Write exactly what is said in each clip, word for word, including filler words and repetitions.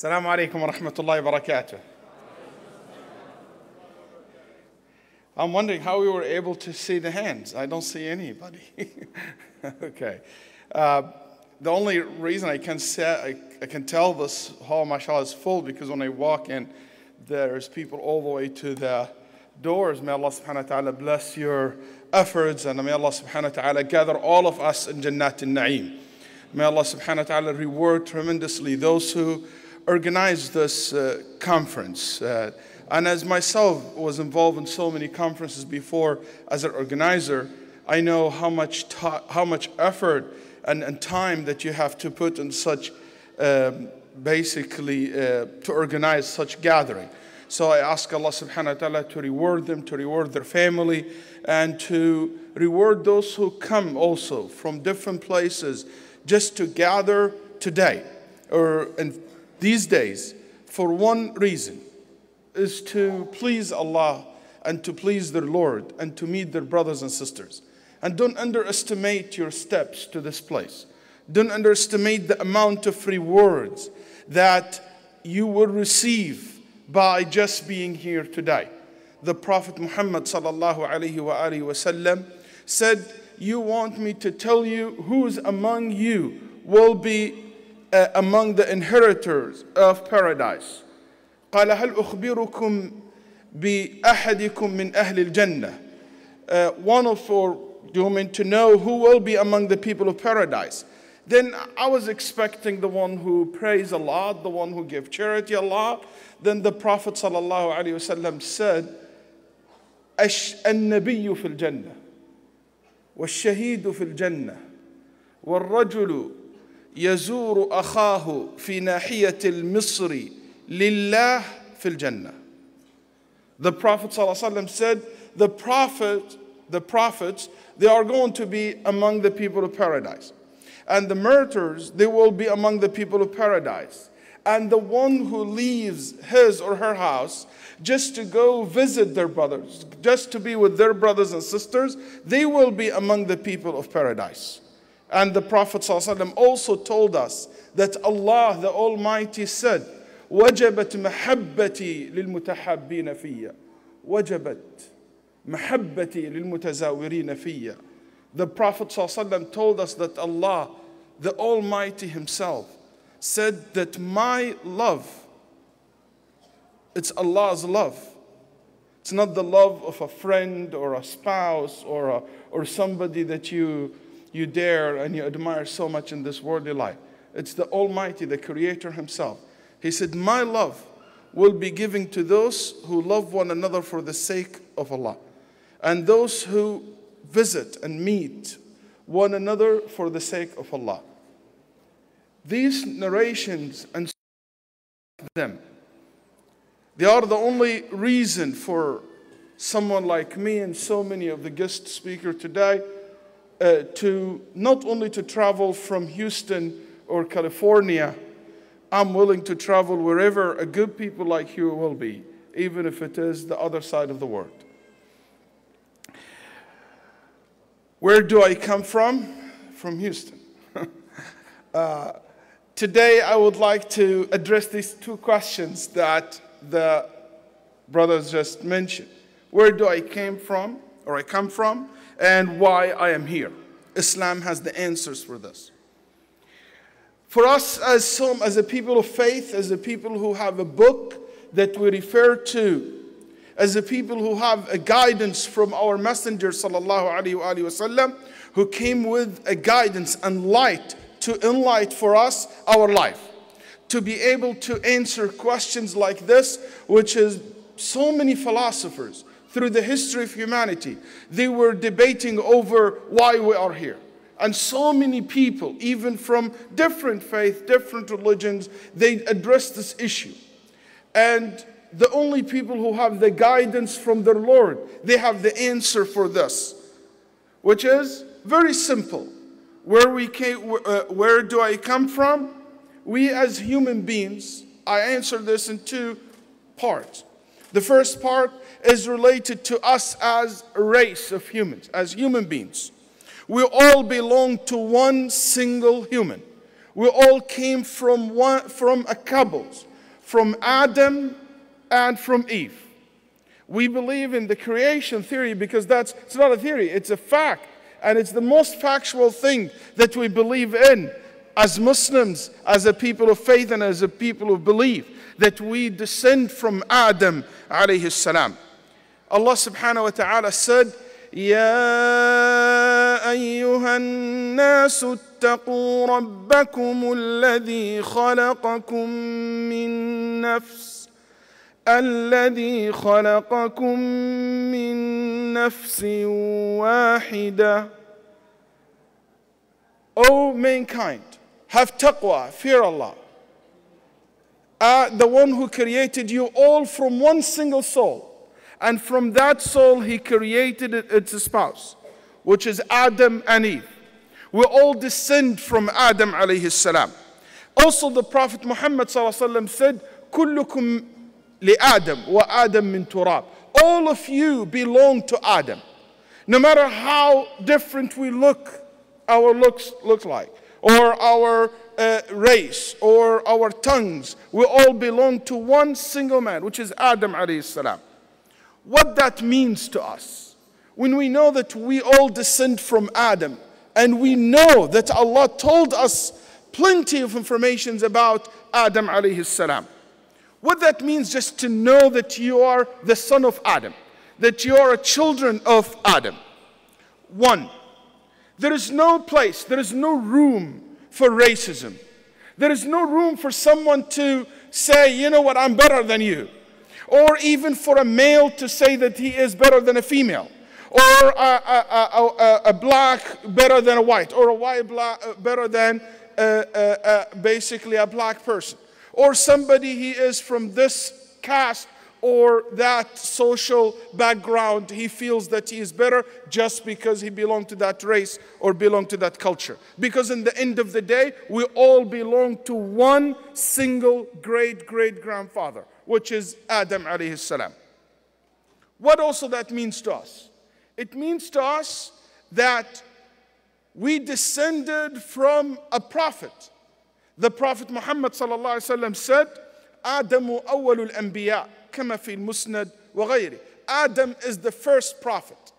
السلام عليكم ورحمة الله وبركاته. I'm wondering how we were able to see the hands. I don't see anybody. Okay. Uh, the only reason I can say, I, I can tell this hall, mashallah, is full because when I walk in, there's people all the way to the doors. May Allah subhanahu wa ta'ala bless your efforts, and may Allah subhanahu wa ta'ala gather all of us in Jannat al-Na'im. May Allah subhanahu wa ta'ala reward tremendously those who organized this uh, conference. Uh, and as myself was involved in so many conferences before as an organizer, I know how much, how much effort and, and time that you have to put in such, um, basically, uh, to organize such gathering. So I ask Allah subhanahu wa ta'ala to reward them, to reward their family, and to reward those who come also from different places just to gather today or in these days for one reason, is to please Allah and to please their Lord and to meet their brothers and sisters. And don't underestimate your steps to this place. Don't underestimate the amount of rewards that you will receive by just being here today. The Prophet Muhammad sallallahu alayhi wa alihi wa sallam said, you want me to tell you who's among you will be uh, among the inheritors of paradise. قال هل أخبركم بأحدكم من أهل الجنة. Uh, one of our women to know who will be among the people of paradise. Then I was expecting the one who prays a lot, the one who gives charity a lot. Then the Prophet sallallahu alaihi wasallam said, "An-Nabiyyu fil Jannah, wal-Shahidu fil Jannah, wal-Rajulu yazuru akhahu fi nahiyat al-Misri lillah fil Jannah." The Prophet sallallahu alaihi wasallam said, "The Prophet." The prophets, they are going to be among the people of paradise. And the martyrs, they will be among the people of paradise. And the one who leaves his or her house just to go visit their brothers, just to be with their brothers and sisters, they will be among the people of paradise. And the Prophet ﷺ also told us that Allah the Almighty said, وَجَبَتْ مَحَبَّتِي لِلْمُتَحَبِّينَ فِيَّ وَجَبَتْ Mahabbati lil mutazawirina fiyya. The Prophet ﷺ told us that Allah, the Almighty Himself, said that my love, it's Allah's love. It's not the love of a friend or a spouse or, a, or somebody that you, you dare and you admire so much in this worldly life. It's the Almighty, the Creator Himself. He said, my love will be given to those who love one another for the sake of Allah. And those who visit and meet one another for the sake of Allah. These narrations and them, they are the only reason for someone like me and so many of the guest speakers today uh, to not only to travel from Houston or California, I'm willing to travel wherever a good people like you will be, even if it is the other side of the world. Where do I come from? From Houston. uh, today I would like to address these two questions that the brothers just mentioned. Where do I came from, or I come from, and why I am here? Islam has the answers for this. For us as some, as a people of faith, as a people who have a book that we refer to, as a people who have a guidance from our Messenger sallallahu alaihi wasallam, who came with a guidance and light to enlight for us our life, to be able to answer questions like this, which is so many philosophers through the history of humanity, they were debating over why we are here. And so many people, even from different faiths, different religions, they address this issue. And the only people who have the guidance from their Lord, they have the answer for this, which is very simple. Where, we came, uh, where do I come from? We as human beings, I answer this in two parts. The first part is related to us as a race of humans, as human beings. We all belong to one single human. We all came from, one, from a couple. from Adam and from Eve. We believe in the creation theory because that's, it's not a theory, it's a fact. And it's the most factual thing that we believe in as Muslims, as a people of faith and as a people of belief, that we descend from Adam alayhi salam. Allah subhanahu wa ta'ala said, يَا أَيُّهَا النَّاسُ اتَّقُوا رَبَّكُمُ الَّذِي خَلَقَكُم مِّن نَّفْسٍ الَّذِي خَلَقَكُم مِّن نَّفْسٍ وَاحِدَةٍ. O mankind, have taqwa, fear Allah, uh, the one who created you all from one single soul. And from that soul, he created its spouse, which is Adam and Eve. We all descend from Adam alayhi salam. Also, the Prophet Muhammad said, "Kullukum li Adam wa Adam min turab." All of you belong to Adam. No matter how different we look, our looks look like, or our uh, race, or our tongues, we all belong to one single man, which is Adam alayhi salam. What that means to us, when we know that we all descend from Adam, and we know that Allah told us plenty of information about Adam alayhi salam. What that means, just to know that you are the son of Adam, that you are a children of Adam. One, there is no place, there is no room for racism. There is no room for someone to say, you know what, I'm better than you. Or even for a male to say that he is better than a female, or a, a, a, a, a black better than a white, or a white black better than a, a, a, basically a black person, or somebody he is from this caste or that social background, he feels that he is better just because he belonged to that race or belonged to that culture. Because in the end of the day, we all belong to one single great-great-grandfather, which is Adam alayhi salam. What also that means to us? It means to us that we descended from a prophet. The Prophet Muhammad sallallahu alayhi wa sallam said, Adamu awwalul anbiya, kama fil musnad wa ghayri. Adam is the first prophet.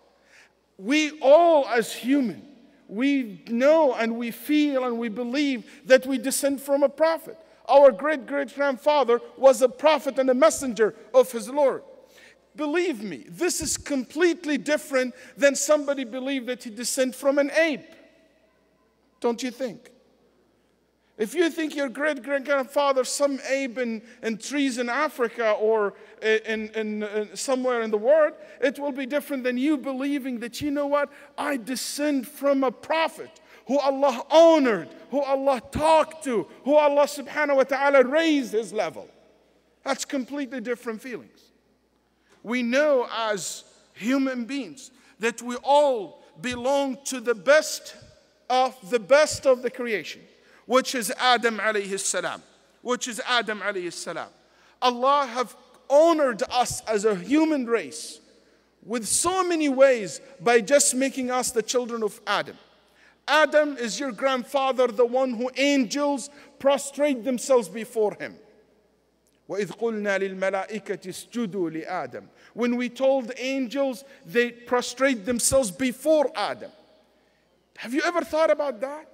We all as human, we know and we feel and we believe that we descend from a prophet. Our great-great-grandfather was a prophet and a messenger of his Lord. Believe me, this is completely different than somebody believed that he descended from an ape. Don't you think? If you think your great-great-grandfather, some ape in, in trees in Africa or in, in, in somewhere in the world, it will be different than you believing that, you know what, I descend from a prophet who Allah honored, who Allah talked to, who Allah subhanahu wa ta'ala raised his level. That's completely different feelings. We know as human beings that we all belong to the best of the best of the creation, which is Adam alayhi salam, which is Adam alayhi salam. Allah have honored us as a human race with so many ways by just making us the children of Adam. Adam is your grandfather, the one who angels prostrate themselves before him. When we told the angels, they prostrate themselves before Adam. Have you ever thought about that?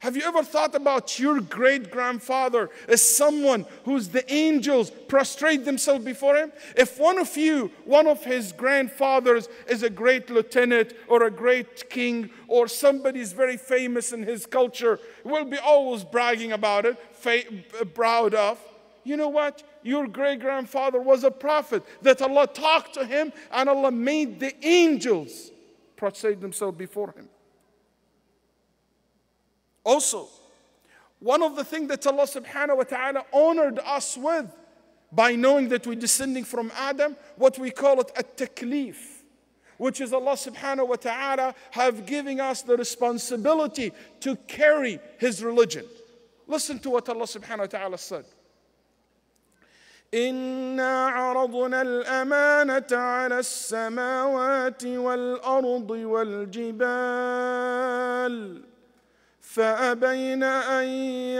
Have you ever thought about your great-grandfather as someone who's the angels prostrate themselves before him? If one of you, one of his grandfathers is a great lieutenant or a great king or somebody is very famous in his culture, will be always bragging about it, proud of. You know what? Your great-grandfather was a prophet that Allah talked to him and Allah made the angels prostrate themselves before him. Also, one of the things that Allah subhanahu wa ta'ala honored us with by knowing that we're descending from Adam, what we call it at-taklif, which is Allah subhanahu wa ta'ala have given us the responsibility to carry his religion. Listen to what Allah subhanahu wa ta'ala said. إِنَّا عَرَضْنَا الْأَمَانَةَ عَلَى السَّمَاوَاتِ وَالْأَرْضِ وَالْجِبَالِ فأبين أن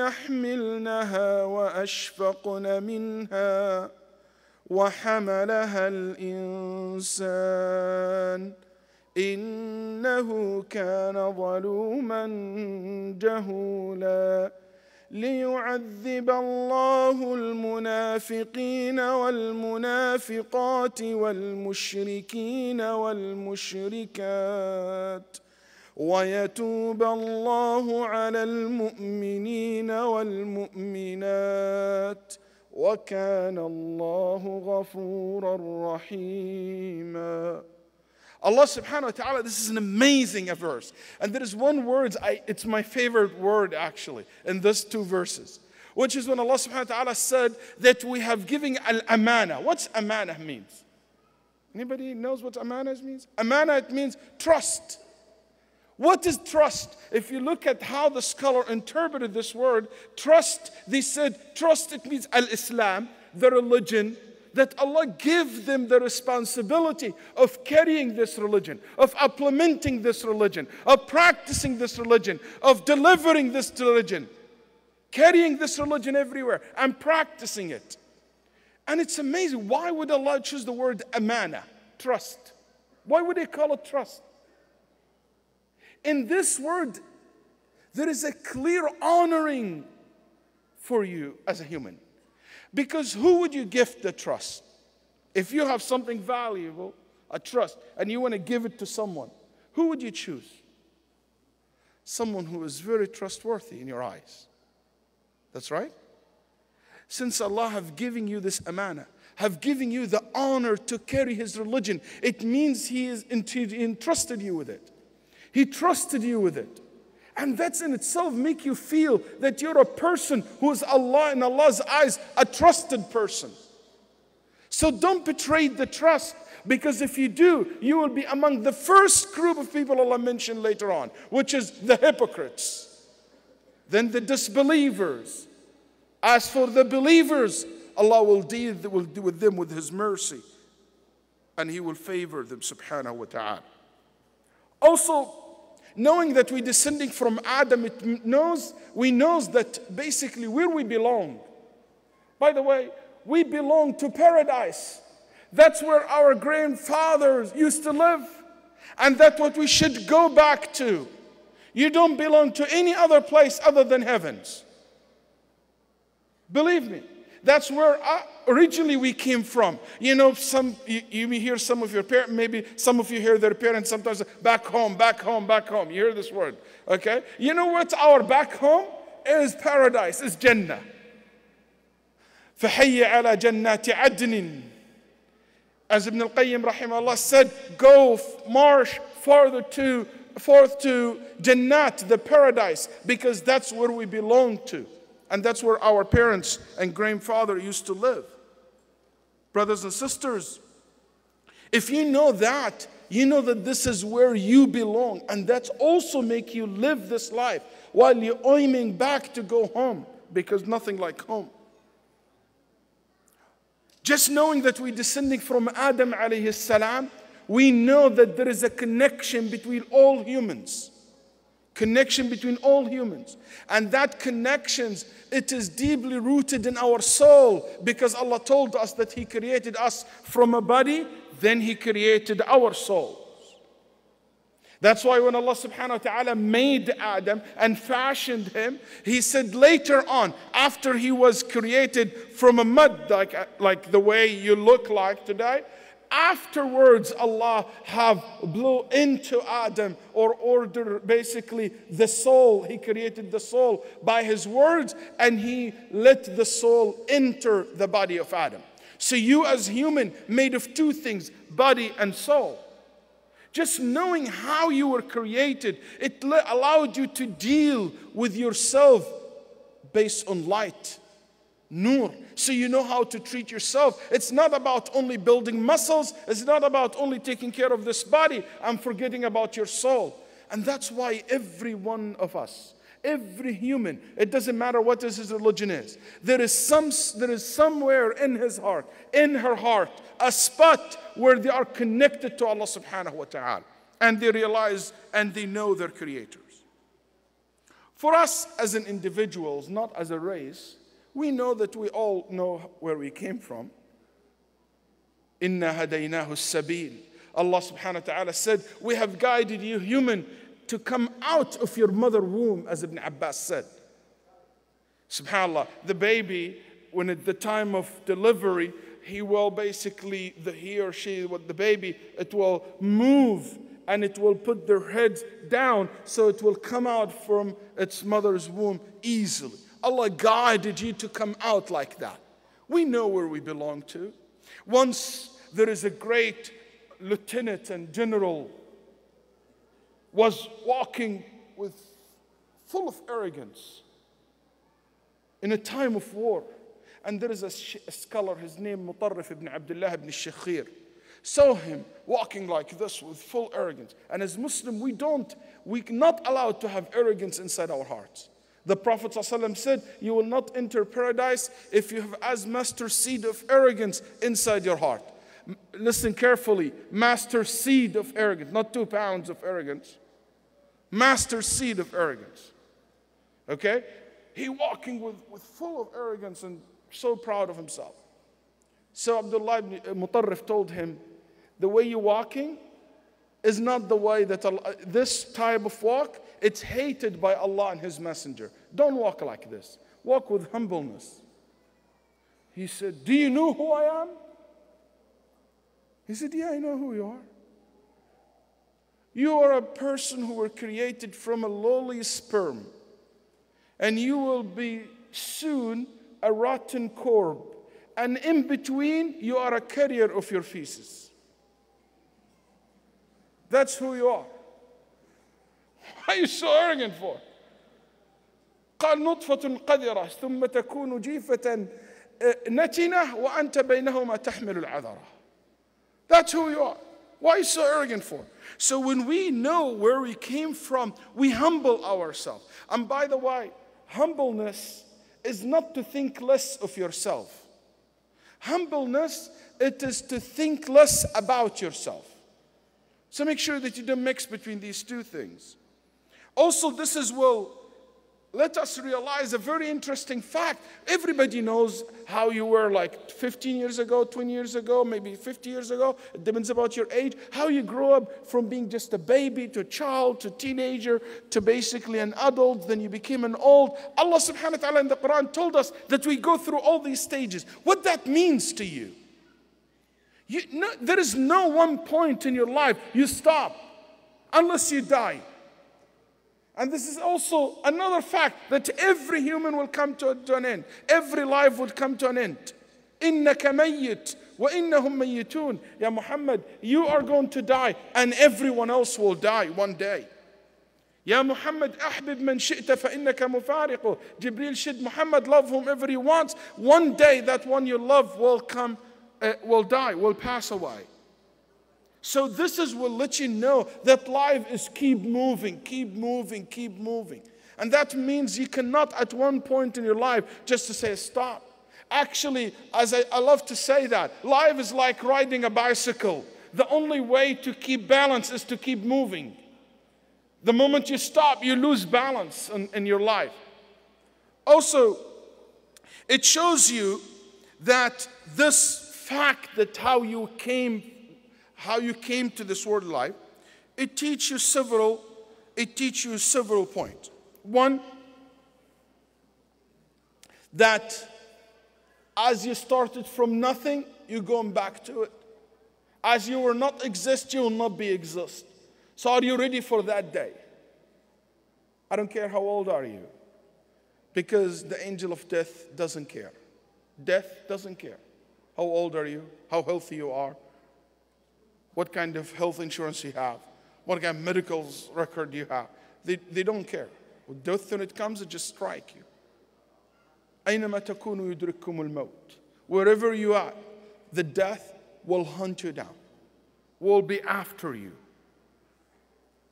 يحملنها وأشفقن منها وحملها الإنسان إنه كان ظلوما جهولا ليعذب الله المنافقين والمنافقات والمشركين والمشركات ويتوب الله على المؤمنين والمؤمنات وكان الله غفورا رحيما. Allah subhanahu wa ta'ala, this is an amazing verse. And there is one word, I, it's my favorite word actually, in these two verses. Which is when Allah subhanahu wa ta'ala said that we have given al-amana. What's amana means? Anybody knows what amana means? Amana, it means trust. What is trust? If you look at how the scholar interpreted this word, trust, they said, trust, it means al-Islam, the religion, that Allah give them the responsibility of carrying this religion, of implementing this religion, of practicing this religion, of delivering this religion, carrying this religion everywhere and practicing it. And it's amazing, why would Allah choose the word amana, trust? Why would He call it trust? In this word, there is a clear honoring for you as a human. Because who would you give the trust? If you have something valuable, a trust, and you want to give it to someone, who would you choose? Someone who is very trustworthy in your eyes. That's right. Since Allah have given you this amana, have given you the honor to carry His religion, it means He is entrusted you with it. He trusted you with it. And that's in itself make you feel that you're a person who is Allah in Allah's eyes, a trusted person. So don't betray the trust, because if you do, you will be among the first group of people Allah mentioned later on, which is the hypocrites, then the disbelievers. As for the believers, Allah will deal with them with His mercy, and He will favor them subhanahu wa ta'ala. Also, knowing that we're descending from Adam, it knows, we knows that basically where we belong. By the way, we belong to paradise. That's where our grandfathers used to live. And that's what we should go back to. You don't belong to any other place other than heavens. Believe me. That's where I, originally we came from. You know, some you, you hear some of your parents, maybe some of you hear their parents sometimes, back home, back home, back home. You hear this word, okay? You know what our back home is? Paradise, is Jannah. فَحَيَّ عَلَى جَنَّاتِ عَدْنٍ. As Ibn Al-Qayyim rahimahullah said, go march farther to, forth to Jannat, the paradise, because that's where we belong to. And that's where our parents and grandfather used to live. Brothers and sisters, if you know that, you know that this is where you belong. And that's also make you live this life while you're aiming back to go home, because nothing like home. Just knowing that we're descending from Adam alayhi salam, we know that there is a connection between all humans. Connection between all humans. And that connections, it is deeply rooted in our soul, because Allah told us that He created us from a body, then He created our souls. That's why when Allah subhanahu wa ta'ala made Adam and fashioned him, He said later on, after he was created from a mud, like, like the way you look like today, afterwards, Allah have blew into Adam, or order basically the soul. He created the soul by His words, and He let the soul enter the body of Adam. So you as human made of two things, body and soul. Just knowing how you were created, it allowed you to deal with yourself based on light. Nur. So you know how to treat yourself. It's not about only building muscles. It's not about only taking care of this body. I'm forgetting about your soul. And that's why every one of us, every human, it doesn't matter what his religion is, there is, some, there is somewhere in his heart, in her heart, a spot where they are connected to Allah subhanahu wa ta'ala. And they realize and they know their creators. For us as an individuals, not as a race, we know that we all know where we came from. Inna hadaynahu as-sabil. Allah subhanahu wa ta'ala said, we have guided you human to come out of your mother womb, as Ibn Abbas said. SubhanAllah, the baby, when at the time of delivery, he will basically, the, he or she, the baby, it will move and it will put their heads down so it will come out from its mother's womb easily. Allah guided you to come out like that. We know where we belong to. Once there is a great lieutenant and general was walking with full of arrogance in a time of war. And there is a, sh a scholar, his name Mutarrif ibn Abdullah ibn al-Shakhir, saw him walking like this with full arrogance. And as Muslim, we don't, we're not allowed to have arrogance inside our hearts. The Prophet ﷺ said, you will not enter paradise if you have as master seed of arrogance inside your heart. M listen carefully, master seed of arrogance, not two pounds of arrogance. Master seed of arrogance, okay? He walking with, with full of arrogance and so proud of himself. So Abdullah ibn Mutarrif told him, the way you're walking is not the way that Allah, this type of walk, it's hated by Allah and His Messenger. Don't walk like this. Walk with humbleness. He said, do you know who I am? He said, yeah, I know who you are. You are a person who were created from a lowly sperm, and you will be soon a rotten corpse. And in between, you are a carrier of your feces. That's who you are. Why are you so arrogant for? قال نطفة قذرة ثم تكون جيفة نتنة وأنت بينهما تحمل العذرة. That's who you are. Why are you so arrogant for? So when we know where we came from, we humble ourselves. And by the way, humbleness is not to think less of yourself. Humbleness, it is to think less about yourself. So make sure that you don't mix between these two things. Also, this is, well, let us realize a very interesting fact. Everybody knows how you were like fifteen years ago, twenty years ago, maybe fifty years ago. It depends about your age. How you grow up from being just a baby to a child to teenager to basically an adult. Then you became an old. Allah subhanahu wa ta'ala in the Quran told us that we go through all these stages. What that means to you. You no, there is no one point in your life you stop unless you die. And this is also another fact that every human will come to, to an end. Every life will come to an end. إِنَّكَ مَيِّتْ وَإِنَّهُمْ مَيِّتُونَ. Ya Muhammad, you are going to die and everyone else will die one day. Ya Muhammad, أَحْبِبْ مَنْ شِئْتَ فَإِنَّكَ مُفَارِقُ. Jibril said, Muhammad, love whomever he wants. One day that one you love will come, uh, will die, will pass away. So this is what will let you know that life is keep moving, keep moving, keep moving. And that means you cannot at one point in your life just to say stop. Actually, as I, I love to say that, life is like riding a bicycle. The only way to keep balance is to keep moving. The moment you stop, you lose balance in, in your life. Also, it shows you that this fact that how you came from, how you came to this world life, it teaches you several, it teaches you several points. One, that as you started from nothing, you're going back to it. As you will not exist, you will not be exist. So are you ready for that day? I don't care how old are you, because the angel of death doesn't care. Death doesn't care. How old are you? How healthy you are? What kind of health insurance you have? What kind of medical record you have? They, they don't care. With death, when it comes, it just strikes you. أَيْنَمَا تَكُونُوا يُدْرِكُكُمُ الْمَوْتِ. Wherever you are, the death will hunt you down, will be after you.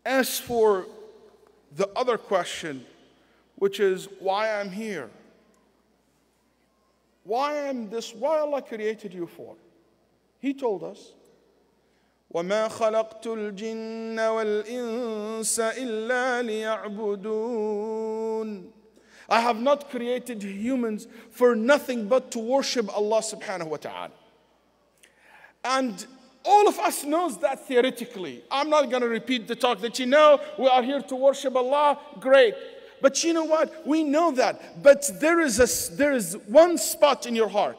As for the other question, which is why I'm here, why am this? Why Allah created you for? He told us. وَمَا خَلَقْتُ الْجِنَّ وَالْإِنسَ إِلَّا لِيَعْبُدُونَ. I have not created humans for nothing but to worship Allah subhanahu wa ta'ala. And all of us knows that theoretically. I'm not going to repeat the talk that you know, we are here to worship Allah, great. But you know what? We know that. But there is, a, there is one spot in your heart.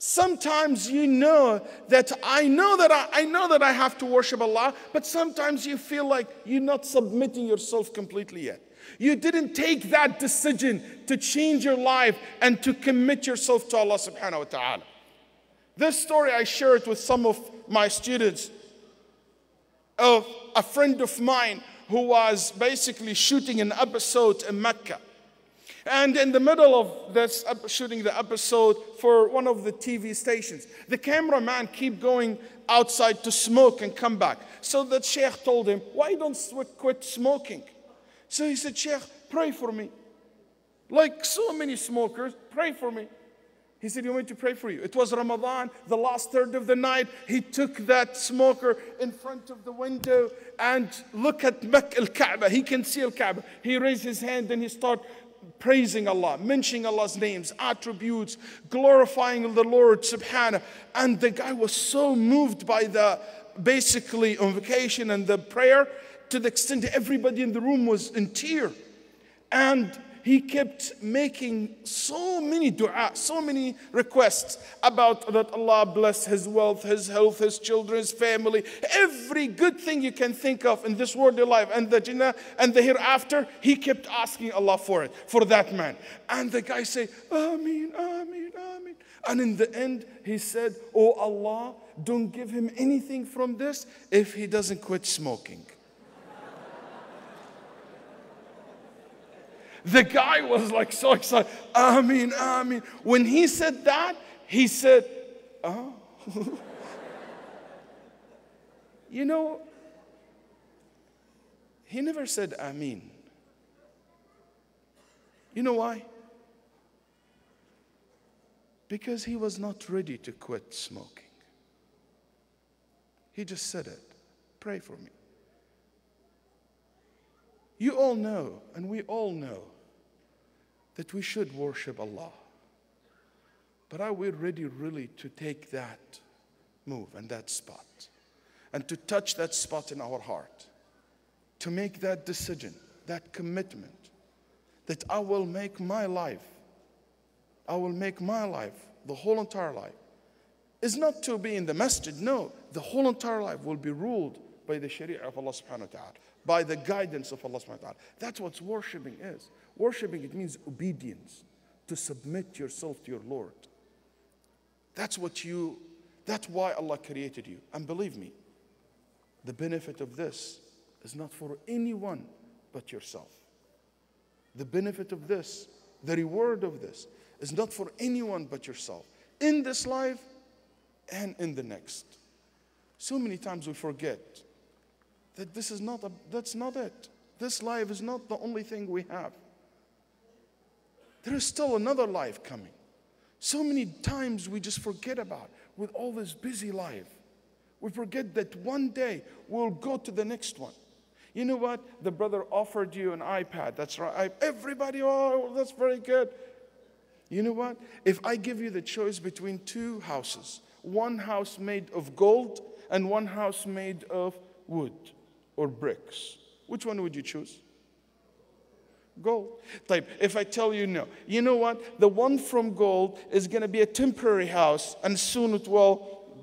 Sometimes you know that I know that I, I know that I have to worship Allah, but sometimes you feel like you're not submitting yourself completely yet. You didn't take that decision to change your life and to commit yourself to Allah subhanahu wa ta'ala. This story I shared with some of my students of a friend of mine who was basically shooting an episode in Mecca. And in the middle of this shooting the episode for one of the T V stations, the cameraman kept going outside to smoke and come back. So the sheikh told him, why don't you quit smoking? So he said, Sheikh, pray for me. Like so many smokers, pray for me. He said, you want me to pray for you? It was Ramadan, the last third of the night. He took that smoker in front of the window and look at Mecca, al-Kaaba. He can see al-Kaaba. He raised his hand and he started praising Allah, mentioning Allah's names, attributes, glorifying the Lord subhanahu. And the guy was so moved by the basically invocation and the prayer, to the extent everybody in the room was in tears. And he kept making so many dua, so many requests about that Allah bless his wealth, his health, his children, his family, every good thing you can think of in this worldly life and the jinnah and the hereafter. He kept asking Allah for it, for that man. And the guy said, Ameen, Ameen, Ameen. And in the end, he said, oh Allah, don't give him anything from this if he doesn't quit smoking. The guy was like so excited. Ameen, Ameen. When he said that, he said, oh. You know, he never said Ameen. You know why? Because he was not ready to quit smoking. He just said it. Pray for me. You all know, and we all know, that we should worship Allah. But are we ready really to take that move and that spot? And to touch that spot in our heart? To make that decision, that commitment, that I will make my life, I will make my life, the whole entire life. It's not to be in the masjid, no. The whole entire life will be ruled by the sharia of Allah subhanahu wa ta'ala, by the guidance of Allah subhanahu wa ta'ala. That's what worshiping is. Worshiping, it means obedience, to submit yourself to your Lord. That's what you, that's why Allah created you. And believe me, the benefit of this is not for anyone but yourself. The benefit of this, the reward of this, is not for anyone but yourself, in this life and in the next. So many times we forget that this is not, a, that's not it. This life is not the only thing we have. There is still another life coming. So many times we just forget about with all this busy life. We forget that one day we'll go to the next one. You know what? The brother offered you an iPad. That's right. Everybody, oh, that's very good. You know what? If I give you the choice between two houses, one house made of gold and one house made of wood, or bricks, which one would you choose? Gold. Type. If I tell you no, you know what? The one from gold is going to be a temporary house, and soon it will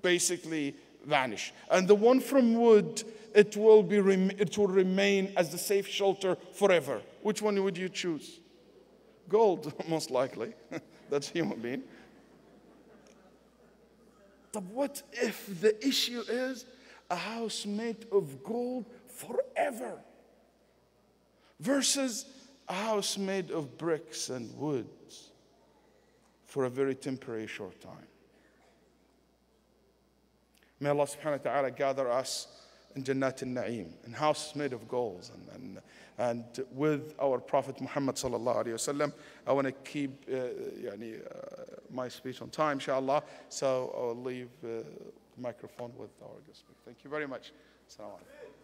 basically vanish. And the one from wood, it will be it will remain as the safe shelter forever. Which one would you choose? Gold, most likely. That's human being. But what if the issue is a house made of gold forever versus a house made of bricks and woods for a very temporary short time? May Allah subhanahu wa ta'ala gather us in Jannat al-Na'im, in houses made of gold, and, and, and with our Prophet Muhammad sallallahu alayhi wa sallam. I want to keep uh, yani, uh, my speech on time, inshallah, so I'll leave uh, microphone with our guest speaker. Thank you very much. Assalamu alaikum.